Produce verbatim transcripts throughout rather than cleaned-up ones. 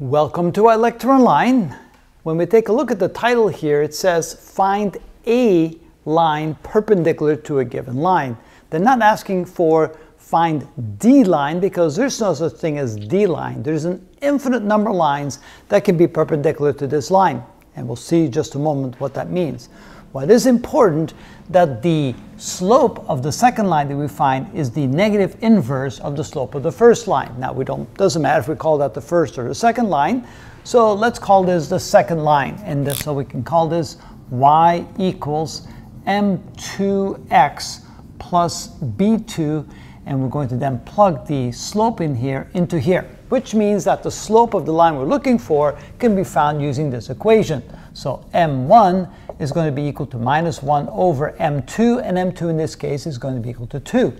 Welcome to Electron Line. When we take a look at the title here, it says find a line perpendicular to a given line. They're not asking for find D line because there's no such thing as D line. There's an infinite number of lines that can be perpendicular to this line. And we'll see in just a moment what that means. What is important that the slope of the second line that we find is the negative inverse of the slope of the first line. Now we don't, doesn't matter if we call that the first or the second line. So let's call this the second line. And so we can call this y equals m two x plus b two. And we're going to then plug the slope in here into here, which means that the slope of the line we're looking for can be found using this equation. So m one is going to be equal to minus one over m two, and m two in this case is going to be equal to two.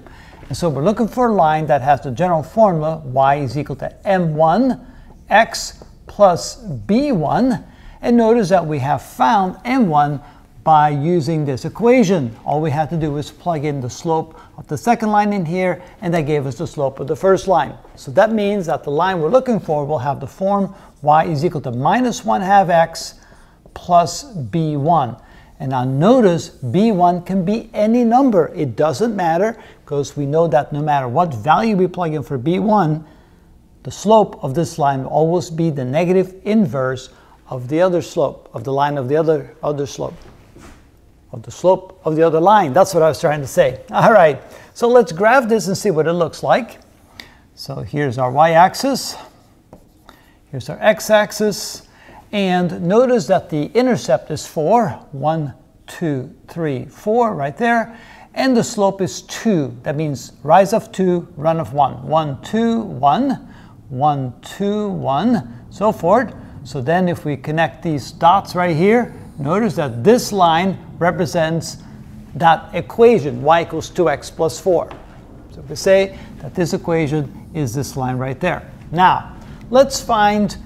And so we're looking for a line that has the general formula y is equal to m one x plus b one. And notice that we have found m one by using this equation. All we had to do was plug in the slope of the second line in here, and that gave us the slope of the first line. So that means that the line we're looking for will have the form y is equal to minus one half x plus b one. And now notice b one can be any number. It doesn't matter, because we know that no matter what value we plug in for b one, the slope of this line will always be the negative inverse of the other slope, of the line of the other, other slope. Of the slope of the other line. That's what I was trying to say. All right, so let's graph this and see what it looks like. So here's our y-axis, here's our x-axis, and notice that the intercept is four, one, two, three, four, right there, and the slope is two. That means rise of two, run of one, one, two, one, one, two, one, so forth. So then if we connect these dots right here, notice that this line represents that equation, y equals two x plus four. So we say that this equation is this line right there. Now, let's find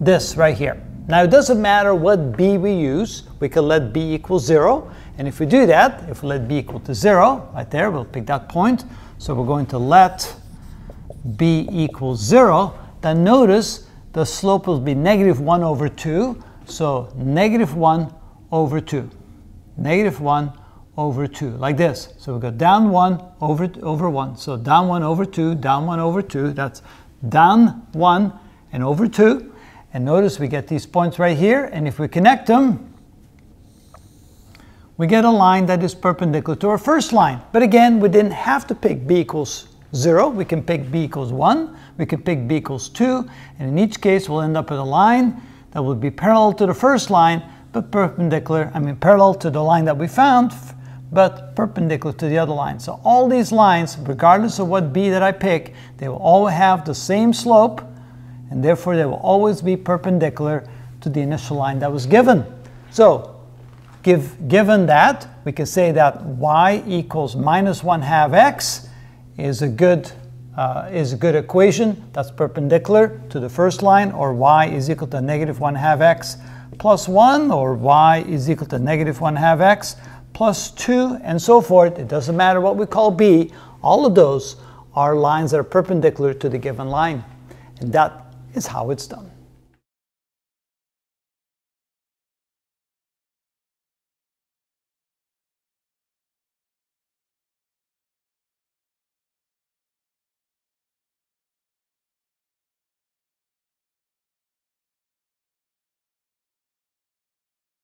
this right here. Now, it doesn't matter what b we use. We can let b equal zero. And if we do that, if we let b equal to zero, right there, we'll pick that point. So we're going to let b equal zero. Then notice the slope will be negative one over two. So negative one over two, negative one over two, like this. So we go down one over, over one. So down one over two, down one over two. That's down one and over two. And notice we get these points right here. And if we connect them, we get a line that is perpendicular to our first line. But again, we didn't have to pick b equals zero. We can pick b equals one. We can pick b equals two. And in each case, we'll end up with a line that would be parallel to the first line, but perpendicular, I mean parallel to the line that we found, but perpendicular to the other line. So all these lines, regardless of what b that I pick, they will all have the same slope, and therefore they will always be perpendicular to the initial line that was given. So give, given that, we can say that y equals minus one half x is a good Uh, is a good equation that's perpendicular to the first line, or y is equal to negative one half x plus one, or y is equal to negative one half x plus two, and so forth. It doesn't matter what we call b. All of those are lines that are perpendicular to the given line. And that is how it's done.